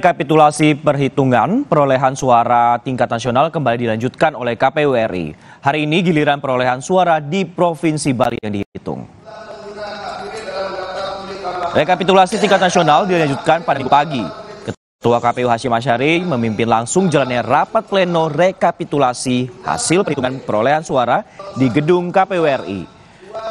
rekapitulasi perhitungan perolehan suara tingkat nasional kembali dilanjutkan oleh KPU RI. Hari ini giliran perolehan suara di Provinsi Bali yang dihitung. Rekapitulasi tingkat nasional dilanjutkan pada pagi. Ketua KPU Hasyim Asyari memimpin langsung jalannya rapat pleno rekapitulasi hasil perhitungan perolehan suara di gedung KPU RI.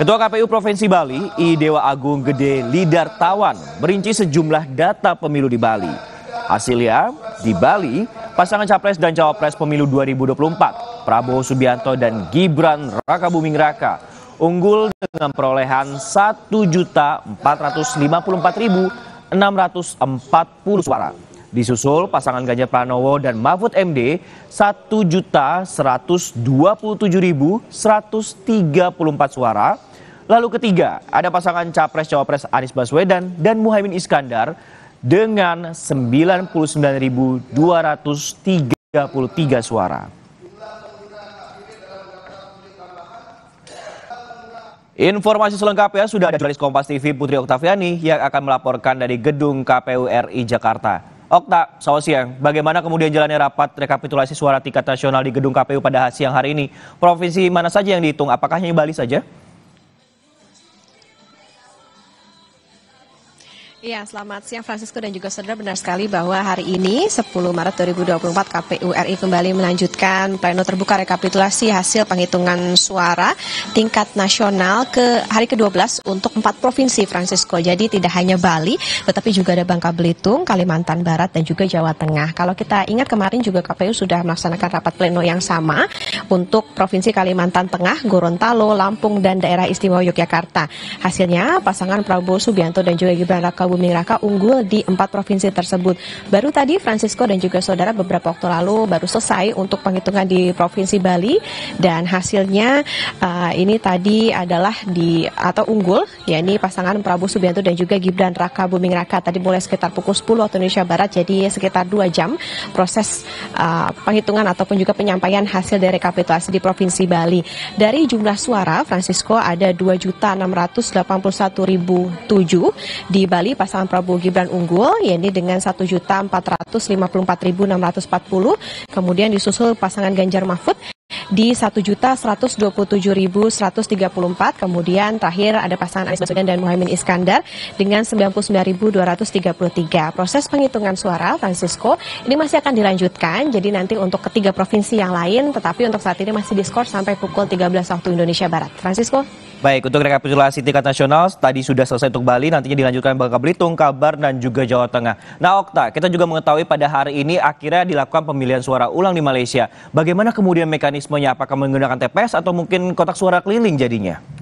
Ketua KPU Provinsi Bali, I Dewa Agung Gede Lidartawan, merinci sejumlah data pemilu di Bali. Hasilnya, di Bali, pasangan capres dan cawapres pemilu 2024, Prabowo Subianto dan Gibran Rakabuming Raka, unggul dengan perolehan 1.454.640 suara. Disusul pasangan Ganjar Pranowo dan Mahfud MD 1.127.134 suara. Lalu ketiga, ada pasangan Capres-Cawapres Anies Baswedan dan Muhaimin Iskandar dengan 99.233 suara. Informasi selengkapnya sudah ada jurnalis Kompas TV Putri Oktaviani yang akan melaporkan dari gedung KPU RI Jakarta. Okta, selamat siang. Bagaimana kemudian jalannya rapat rekapitulasi suara tingkat nasional di gedung KPU pada siang hari ini? Provinsi mana saja yang dihitung? Apakah hanya Bali saja? Ya, selamat siang Fransisco dan juga saudara, benar sekali bahwa hari ini 10 Maret 2024 KPU RI kembali melanjutkan pleno terbuka rekapitulasi hasil penghitungan suara tingkat nasional ke hari ke-12 untuk 4 provinsi Fransisco. Jadi tidak hanya Bali, tetapi juga ada Bangka Belitung, Kalimantan Barat dan juga Jawa Tengah. Kalau kita ingat kemarin juga KPU sudah melaksanakan rapat pleno yang sama untuk provinsi Kalimantan Tengah, Gorontalo, Lampung dan daerah istimewa Yogyakarta. Hasilnya pasangan Prabowo Subianto dan juga Gibran Rakabuming Raka unggul di 4 provinsi tersebut. Baru tadi Fransisco dan juga saudara beberapa waktu lalu baru selesai untuk penghitungan di Provinsi Bali dan hasilnya ini tadi adalah unggul, yakni pasangan Prabowo Subianto dan juga Gibran Rakabuming Raka. Tadi mulai sekitar pukul 10 waktu Indonesia Barat, jadi sekitar 2 jam proses penghitungan ataupun juga penyampaian hasil dari rekapitulasi di Provinsi Bali. Dari jumlah suara Fransisco ada 2.681.007 di Bali. Pasangan Prabowo Gibran unggul, yakni dengan 1.454.640. Kemudian disusul pasangan Ganjar Mahfud di 1.127.134. Kemudian terakhir ada pasangan Anies Baswedan dan Muhaimin Iskandar dengan 99.233. Proses penghitungan suara Fransisco ini masih akan dilanjutkan. Jadi nanti untuk ketiga provinsi yang lain, tetapi untuk saat ini masih diskor sampai pukul 13 waktu Indonesia Barat. Fransisco. Baik, untuk rekapitulasi tingkat nasional tadi sudah selesai untuk Bali, nantinya dilanjutkan Bangka Belitung, Kalbar, dan juga Jawa Tengah. Nah Okta, kita juga mengetahui pada hari ini akhirnya dilakukan pemilihan suara ulang di Malaysia. Bagaimana kemudian mekanismenya? Apakah menggunakan TPS atau mungkin kotak suara keliling jadinya?